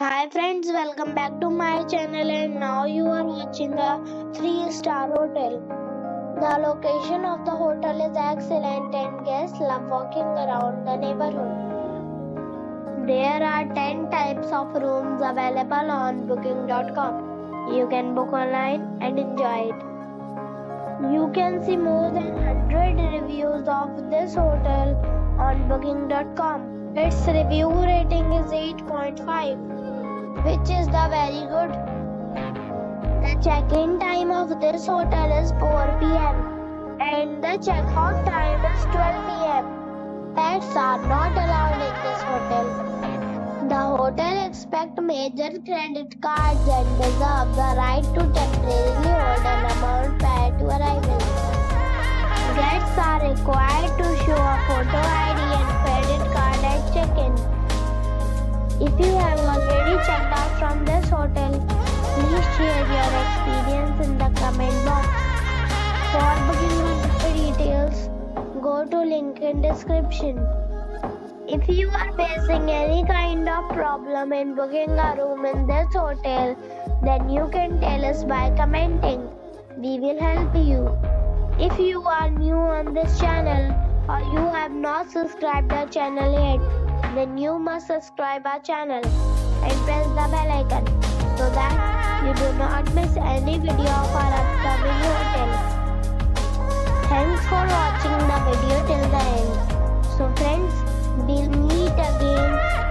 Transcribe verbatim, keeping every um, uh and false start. Hi friends, welcome back to my channel, and now you are watching the three star hotel. The location of the hotel is excellent and guests love walking around the neighborhood. There are ten types of rooms available on booking dot com. You can book online and enjoy it. You can see more than one hundred reviews of this hotel on booking dot com. Its review rating is eight point five, which is the very good. The check-in time of this hotel is four p m and the check-out time is twelve p m Pets are not allowed in this hotel. The hotel accepts major credit cards and reserves the right to temporarily hold an amount prior to arrival. Guests are required to show a photo I D and credit card. Check-in. If you have already checked out from this hotel, please share your experience in the comment box. For booking details, go to link in description. If you are facing any kind of problem in booking a room in this hotel, then you can tell us by commenting. We will help you. If you are new on this channel, or you have not subscribed our channel yet, then you must subscribe our channel and press the bell icon so that you do not miss any video of our upcoming hotel. Thanks for watching the video till the end. So friends, we'll meet again.